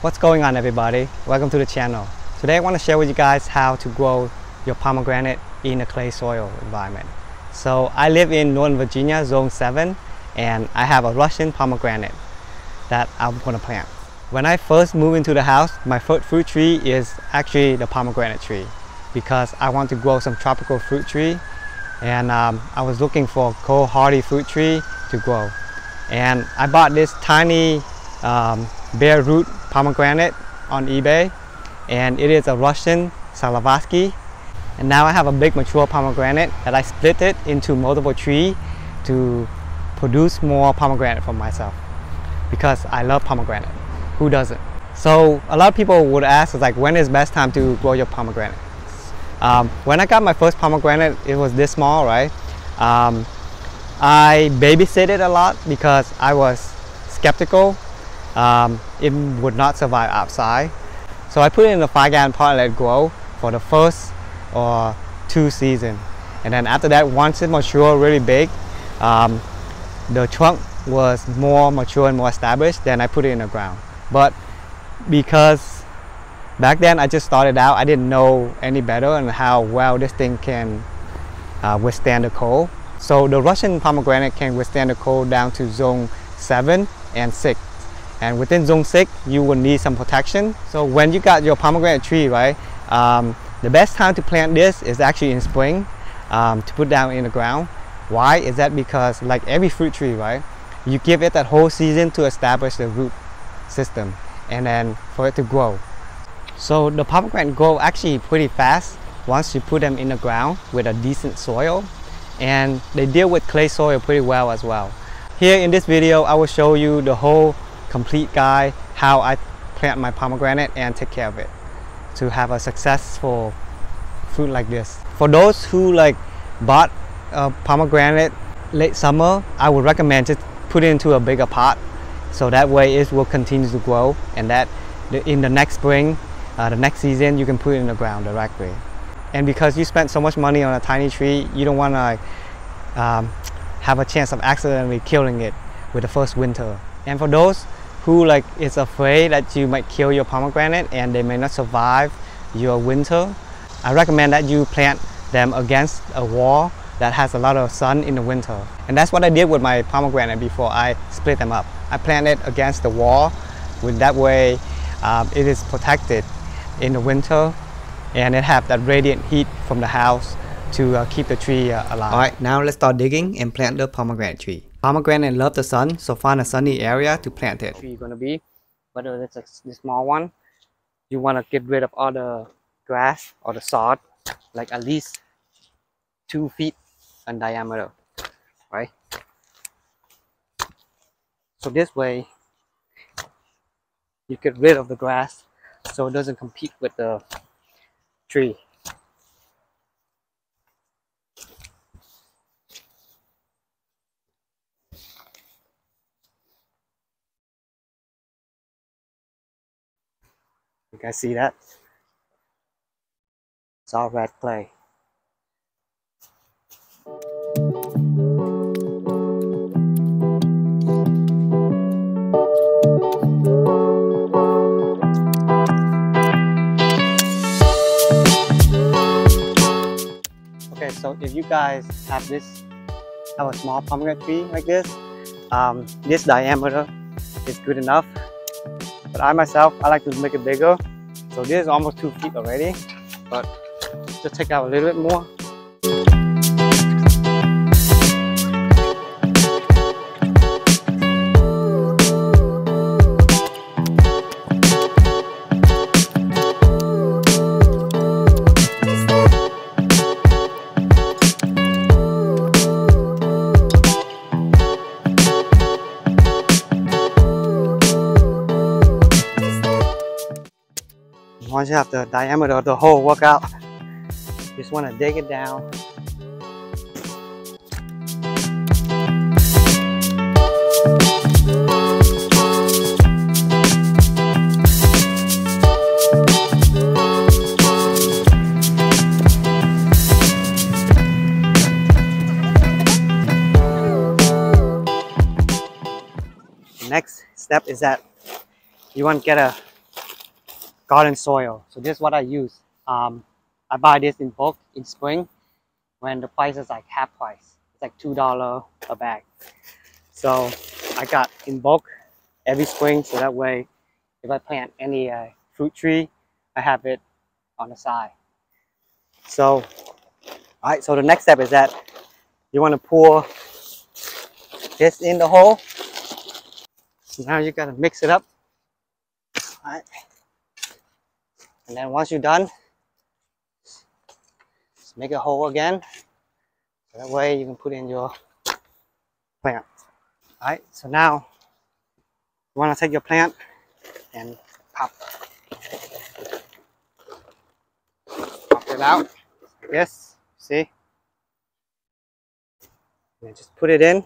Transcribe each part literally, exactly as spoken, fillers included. What's going on, everybody? Welcome to the channel. Today I want to share with you guys how to grow your pomegranate in a clay soil environment. So I live in Northern Virginia, zone seven, and I have a Russian pomegranate that I'm going to plant. When I first moved into the house, my first fruit tree is actually the pomegranate tree because I want to grow some tropical fruit tree, and um, I was looking for a cold hardy fruit tree to grow. And I bought this tiny um, bare root pomegranate on eBay, and it is a Russian Salavatski. And now I have a big mature pomegranate that I split it into multiple trees to produce more pomegranate for myself because I love pomegranate. Who doesn't? So a lot of people would ask like, when is best time to grow your pomegranate? Um, when I got my first pomegranate, it was this small, right? Um, I babysit it a lot because I was skeptical. Um, it would not survive outside. So I put it in a five gallon pot and let it grow for the first or two seasons. And then after that, once it matured really big, um, the trunk was more mature and more established, then I put it in the ground. But because back then I just started out, I didn't know any better and how well this thing can uh, withstand the cold. So the Russian pomegranate can withstand the cold down to zone seven and six. And within zone six, you will need some protection. So when you got your pomegranate tree, right, um, the best time to plant this is actually in spring, um, to put down in the ground. Why is that? Because like every fruit tree, right, you give it that whole season to establish the root system and then for it to grow. So the pomegranate grow actually pretty fast once you put them in the ground with a decent soil, and they deal with clay soil pretty well as well. Here in this video, I will show you the whole complete guide how I plant my pomegranate and take care of it to have a successful fruit like this. For those who like bought a pomegranate late summer, I would recommend just put it into a bigger pot, so that way it will continue to grow, and that in the next spring, uh, the next season, you can put it in the ground directly. And because you spent so much money on a tiny tree, you don't want to um, have a chance of accidentally killing it with the first winter. And for those who like is afraid that you might kill your pomegranate and they may not survive your winter, I recommend that you plant them against a wall that has a lot of sun in the winter. And that's what I did with my pomegranate before I split them up. I planted it against the wall, with that way um, it is protected in the winter, and it have that radiant heat from the house to uh, keep the tree uh, alive. Alright, now let's start digging and plant the pomegranate tree. Pomegranate love the sun, so find a sunny area to plant it. Tree gonna be, whether it's a small one, you wanna get rid of all the grass or the sod, like at least two feet in diameter, right? So this way, you get rid of the grass so it doesn't compete with the tree. You guys see that? It's all red clay. Okay, so if you guys have this, have a small pomegranate tree like this, um, this diameter is good enough. But I myself, I like to make it bigger. So this is almost two feet already, but just take out a little bit more. Once you have the diameter of the hole work out, you just want to dig it down. The next step is that you want to get a garden soil. So this is what I use. Um, I buy this in bulk in spring when the price is like half price. It's like two dollars a bag. So I got in bulk every spring, so that way if I plant any uh, fruit tree, I have it on the side. So, all right, so the next step is that you want to pour this in the hole. So now you got to mix it up. All right. And then once you're done, just make a hole again. So that way you can put in your plant. All right, so now you want to take your plant and pop, pop it out. Yes, see? And just put it in.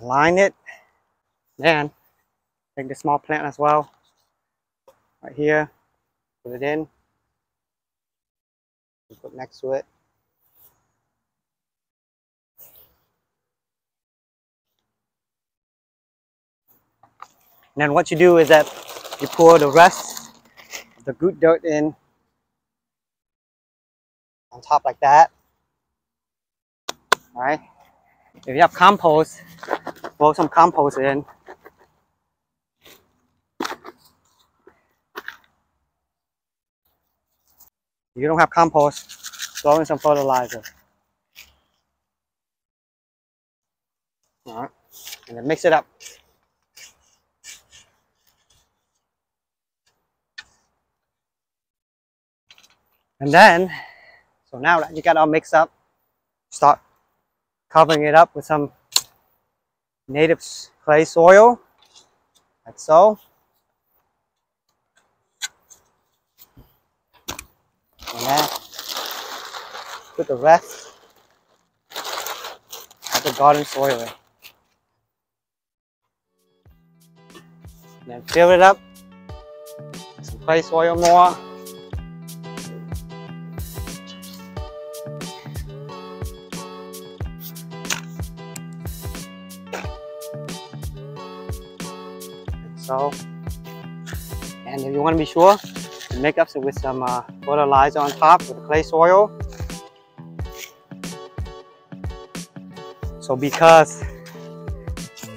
Align it. Then take the small plant as well. Right here. Put it in. Put next to it. And then what you do is that you pour the rest of the good dirt in on top like that. All right. If you have compost, pour some compost in. If you don't have compost, throw in some fertilizer. All right, and then mix it up. And then, so now that you got all mixed up, start covering it up with some native clay soil, like so. And then put the rest of the garden soil in. And then fill it up with some clay soil more. So, and if you want to be sure, you make up with some uh, fertilizer on top with clay soil. So because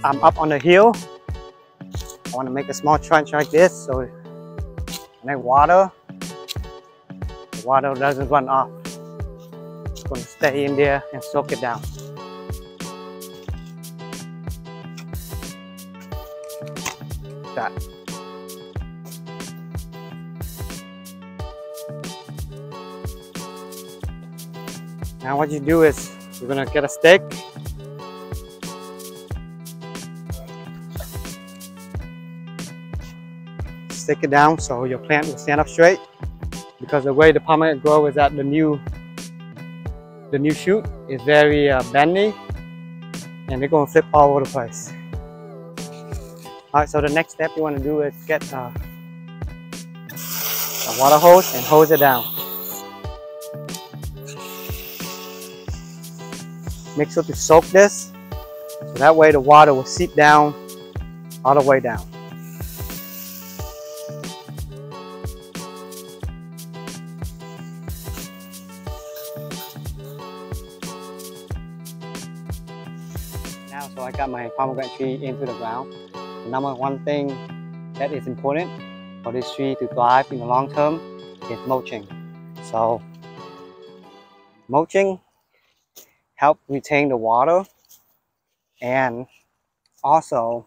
I'm up on the hill, I want to make a small trench like this so when I water, the water doesn't run off. It's going to stay in there and soak it down. That. Now what you do is you're gonna get a stick stick it down so your plant will stand up straight, because the way the pomegranate grows is that the new the new shoot is very uh, bendy and they're gonna flip all over the place. Alright, so the next step you want to do is get uh, a water hose and hose it down. Make sure to soak this, so that way the water will seep down all the way down. Now, so I got my pomegranate tree into the ground. Number one thing that is important for this tree to thrive in the long term is mulching. So mulching helps retain the water, and also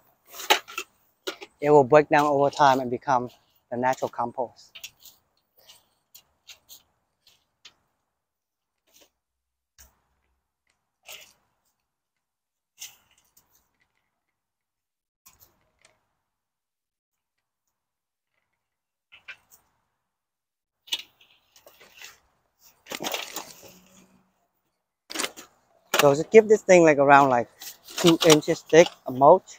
it will break down over time and become the natural compost. So just give this thing like around like two inches thick of mulch.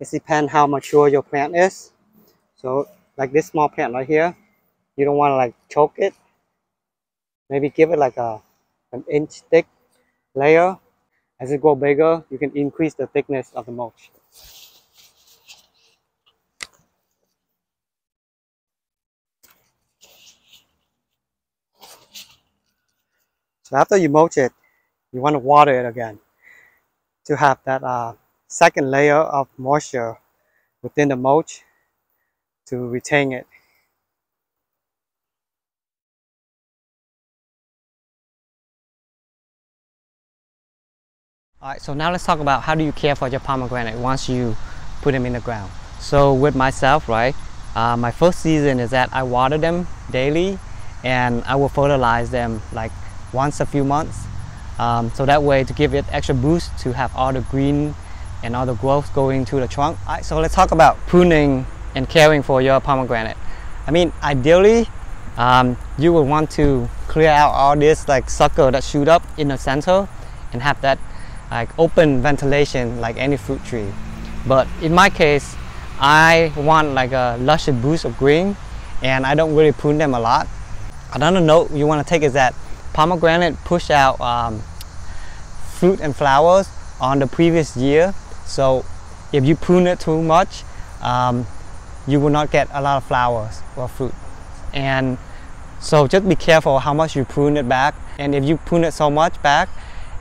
It depends how mature your plant is. So like this small plant right here, you don't want to like choke it. Maybe give it like a an inch thick layer. As it grows bigger, you can increase the thickness of the mulch. So after you mulch it, you want to water it again to have that uh, second layer of moisture within the mulch to retain it. Alright, so now let's talk about how do you care for your pomegranate once you put them in the ground. So with myself, right, uh, my first season is that I water them daily and I will fertilize them like once a few months. Um, so that way to give it extra boost to have all the green and all the growth going to the trunk. Alright, so let's talk about pruning and caring for your pomegranate. I mean, ideally, um, you will want to clear out all this like sucker that shoot up in the center and have that like open ventilation like any fruit tree. But in my case, I want like a luscious boost of green and I don't really prune them a lot. Another note you want to take is that pomegranate push out um, fruit and flowers on the previous year. So if you prune it too much, um, you will not get a lot of flowers or fruit. And so just be careful how much you prune it back. And if you prune it so much back,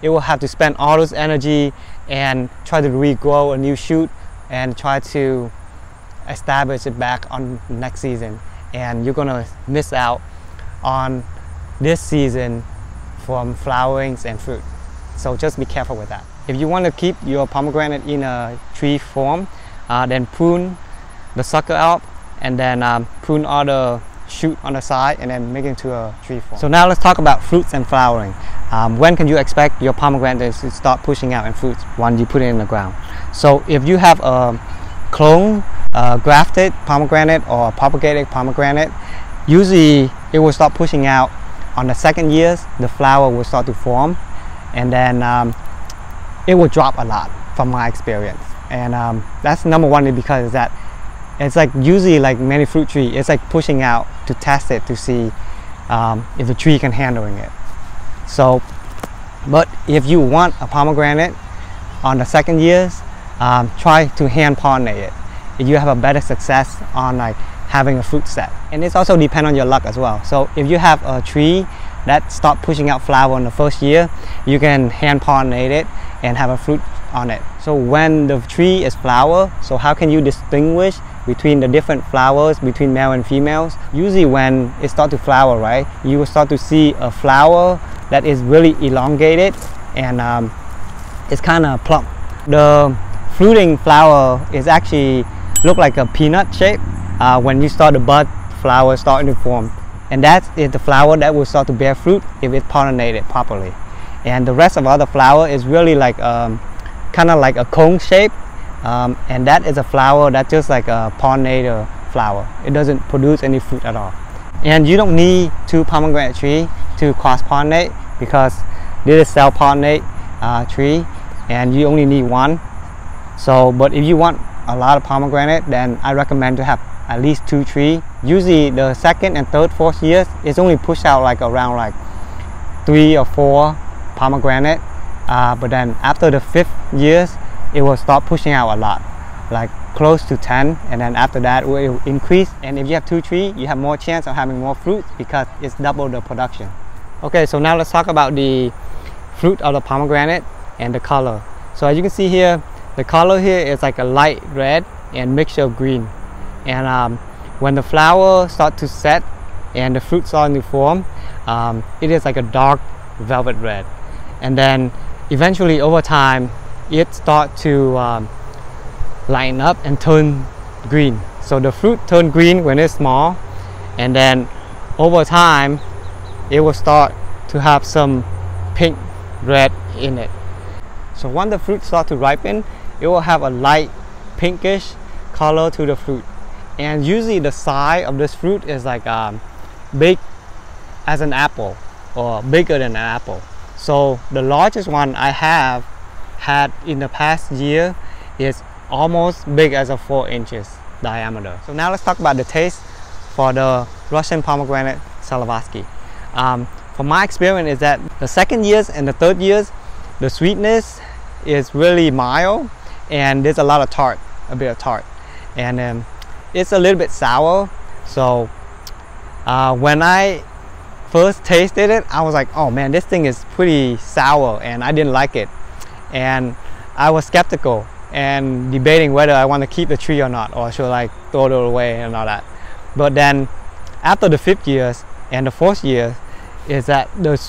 it will have to spend all this energy and try to regrow a new shoot and try to establish it back on next season. And you're gonna miss out on this season from flowerings and fruit. So just be careful with that. If you want to keep your pomegranate in a tree form, uh, then prune the sucker out and then um, prune all the shoot on the side and then make it into a tree form. So now let's talk about fruits and flowering. Um, when can you expect your pomegranate to start pushing out in fruits when you put it in the ground? So if you have a clone uh, grafted pomegranate or propagated pomegranate, usually it will start pushing out on the second year. The flower will start to form and then um, it will drop a lot from my experience. And um, that's number one because that it's like usually like many fruit trees, it's like pushing out to test it to see um, if the tree can handling it. So, but if you want a pomegranate on the second years, um, try to hand pollinate it. If you have a better success on like having a fruit set. And it's also depend on your luck as well. So if you have a tree that start pushing out flower on the first year, you can hand pollinate it and have a fruit on it. So when the tree is flower, so how can you distinguish between the different flowers, between male and females? Usually when it starts to flower, right, you will start to see a flower that is really elongated and um, it's kind of plump. The fruiting flower is actually look like a peanut shape uh, when you start the bud flower starting to form. And that is the flower that will start to bear fruit if it's pollinated properly. And the rest of other flower is really like um, kind of like a cone shape. Um, and that is a flower that's just like a pollinator flower. It doesn't produce any fruit at all. And you don't need two pomegranate tree to cross-pollinate because this is self-pollinate uh, tree and you only need one. So, but if you want a lot of pomegranate, then I recommend to have at least two trees. Usually the second and third, fourth years, it's only pushed out like around like three or four pomegranate. Uh, but then after the fifth years, it will start pushing out a lot, like close to ten, and then after that it will increase. And if you have two trees, you have more chance of having more fruit because it's double the production. Okay, so now let's talk about the fruit of the pomegranate and the color. So as you can see here, the color here is like a light red and mixture of green. And um, when the flower starts to set and the fruit starts to form, um, it is like a dark velvet red. And then eventually over time, it starts to um, lighten up and turn green. So the fruit turn green when it's small, and then over time it will start to have some pink red in it. So when the fruit starts to ripen, it will have a light pinkish color to the fruit. And usually the size of this fruit is like um, big as an apple or bigger than an apple. So the largest one I have had in the past year is almost big as a four inches diameter. So now let's talk about the taste for the Russian pomegranate Salavatski. Um, from my experience is that the second years and the third years, the sweetness is really mild and there's a lot of tart, a bit of tart. And um, it's a little bit sour. So uh, when I first tasted it, I was like, oh man, this thing is pretty sour, and I didn't like it. And I was skeptical and debating whether I want to keep the tree or not, or should I throw it away and all that. But then after the fifth years and the fourth year is that the,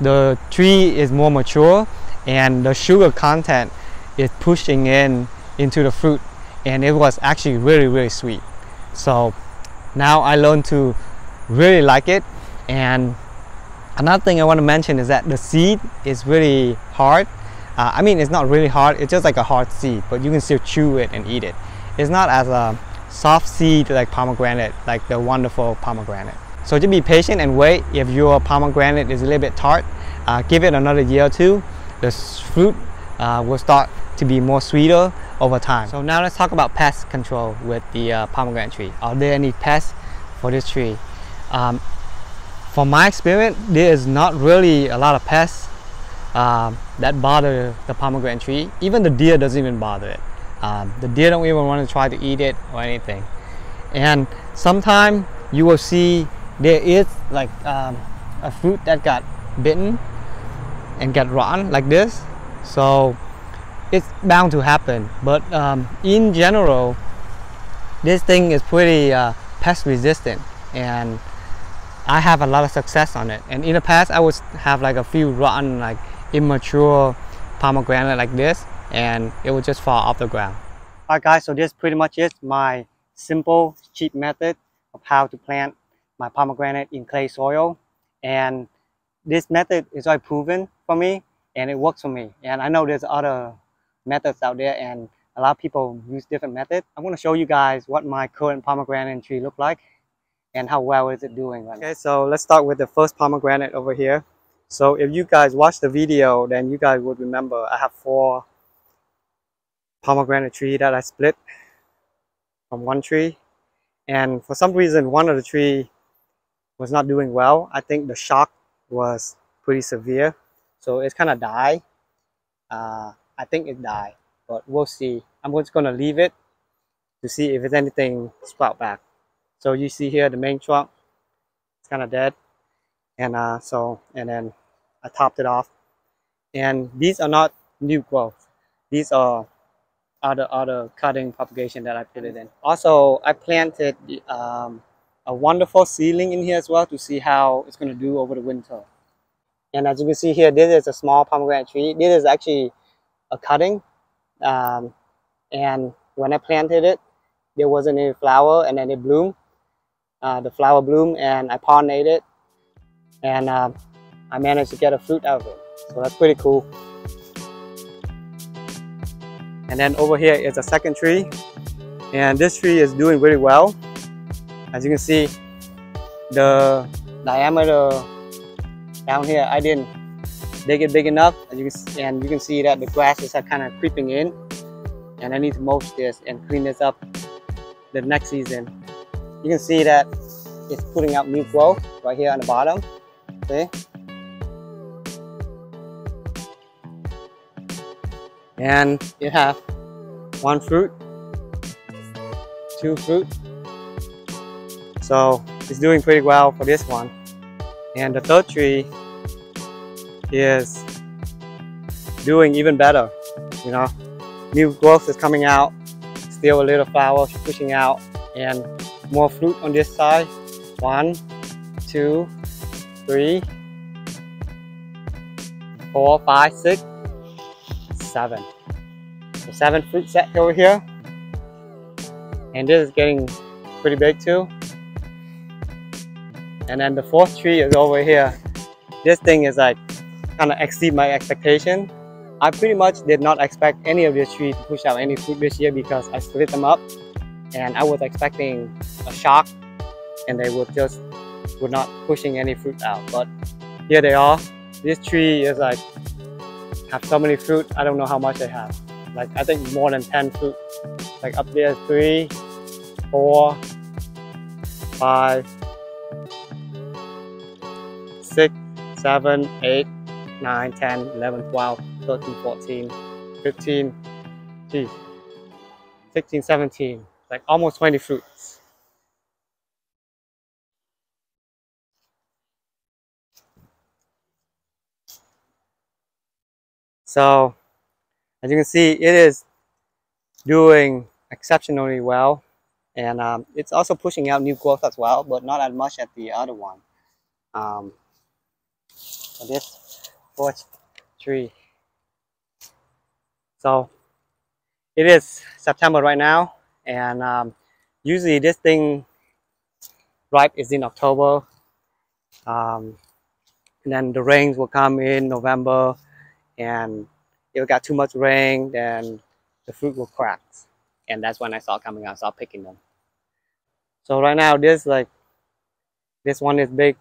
the tree is more mature and the sugar content is pushing in into the fruit, and it was actually really really sweet. So now I learned to really like it. And another thing I want to mention is that the seed is really hard. Uh, I mean, it's not really hard, it's just like a hard seed, but you can still chew it and eat it. It's not as a soft seed like pomegranate, like the wonderful pomegranate. So just be patient and wait. If your pomegranate is a little bit tart, uh, give it another year or two. The fruit uh, will start to be more sweeter over time. So now let's talk about pest control with the uh, pomegranate tree. Are there any pests for this tree? Um, from my experience, there is not really a lot of pests Um, that bother the pomegranate tree. Even the deer doesn't even bother it. Um, the deer don't even want to try to eat it or anything. And sometimes you will see there is like um, a fruit that got bitten and got rotten like this. So it's bound to happen. But um, in general, this thing is pretty uh, pest resistant, and I have a lot of success on it. And in the past, I would have like a few rotten, like immature pomegranate like this, and it will just fall off the ground. Alright guys, so this pretty much is my simple, cheap method of how to plant my pomegranate in clay soil. And this method is already proven for me, and it works for me. And I know there's other methods out there, and a lot of people use different methods. I'm going to show you guys what my current pomegranate tree looks like and how well is it doing right now. Okay, so let's start with the first pomegranate over here. So if you guys watch the video, then you guys would remember I have four pomegranate tree that I split from one tree. And for some reason, one of the tree was not doing well. I think the shock was pretty severe. So it's kind of died. Uh, I think it died, but we'll see. I'm just going to leave it to see if there's anything sprout back. So you see here the main trunk, it's kind of dead. And uh, so, and then I topped it off. And these are not new growth. These are other other cutting propagation that I put it in. Also, I planted um, a wonderful seedling in here as well to see how it's going to do over the winter. And as you can see here, this is a small pomegranate tree. This is actually a cutting. Um, and when I planted it, there wasn't any flower, and then it bloomed. Uh, the flower bloomed, and I pollinated it. And uh, I managed to get a fruit out of it. So that's pretty cool. And then over here is a second tree. And this tree is doing really well. As you can see, the diameter down here, I didn't dig it big enough. As you can see, and you can see that the grasses are kind of creeping in. And I need to mulch this and clean this up the next season. You can see that it's putting out new growth right here on the bottom. See? And it has one fruit, two fruit. So it's doing pretty well for this one. And the third tree is doing even better. You know, new growth is coming out, still a little flower pushing out, and more fruit on this side. One, two, three, four, five, six, seven. So seven fruit set over here. And this is getting pretty big too. And then the fourth tree is over here. This thing is like kind of exceed my expectation. I pretty much did not expect any of this tree to push out any fruit this year because I split them up, and I was expecting a shock and they would just were not pushing any fruit out. But here they are. This tree is like have so many fruit. I don't know how much they have. Like I think more than ten fruit. Like up there three, four, five, six, seven, eight, nine, ten, eleven, twelve, thirteen, fourteen, fifteen, geez, sixteen, seventeen. Like almost twenty fruits. So as you can see, it is doing exceptionally well, and um, it's also pushing out new growth as well, but not as much as the other one. Um, so this fourth tree. So it is September right now, and um, usually this thing ripe is in October, um, and then the rains will come in November, and if it got too much rain, then the fruit will crack, and that's when I start coming out, start picking them. So right now, this like this one is big,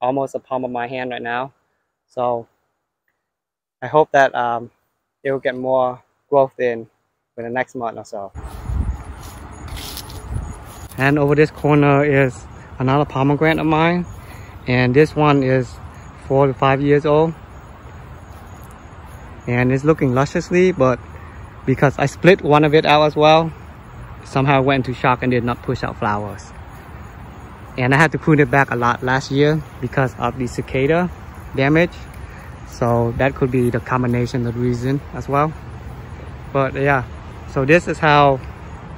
almost the palm of my hand right now. So I hope that um, it will get more growth in for the next month or so. And over this corner is another pomegranate of mine, and this one is four to five years old, and it's looking lusciously, but because I split one of it out as well, somehow it went into shock and did not push out flowers. And I had to prune it back a lot last year because of the cicada damage, so that could be the combination of the reason as well. But yeah, so this is how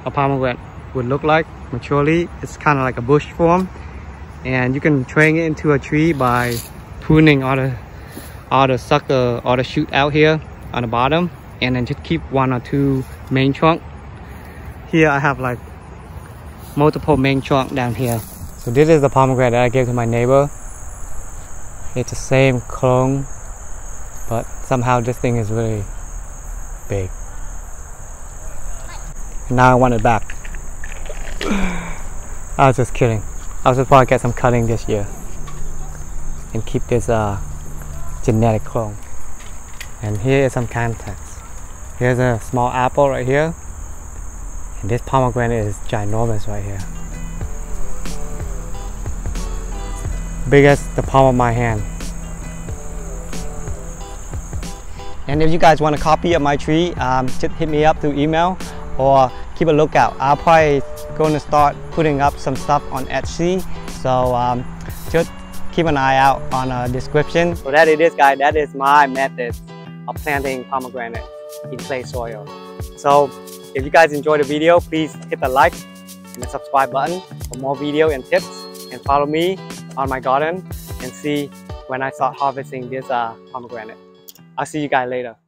a pomegranate would look like maturely. It's kind of like a bush form, and you can train it into a tree by pruning all the all the sucker, all the shoot out here on the bottom, and then just keep one or two main trunk. Here I have like multiple main trunk down here. So this is the pomegranate that I gave to my neighbor. It's the same clone, but somehow this thing is really big. And now I want it back. I was just kidding. I was just probably get some cutting this year and keep this uh, genetic clone. And here is some context. Here's a small apple right here, and this pomegranate is ginormous right here, big as the palm of my hand. And if you guys want a copy of my tree, um, just hit me up through email or keep a lookout. I'll probably going to start putting up some stuff on Etsy, so um, just keep an eye out on a description. So that it is, guys, that is my method of planting pomegranate in clay soil. So if you guys enjoyed the video, please hit the like and the subscribe button for more video and tips, and follow me on my garden and see when I start harvesting this uh, pomegranate. I'll see you guys later.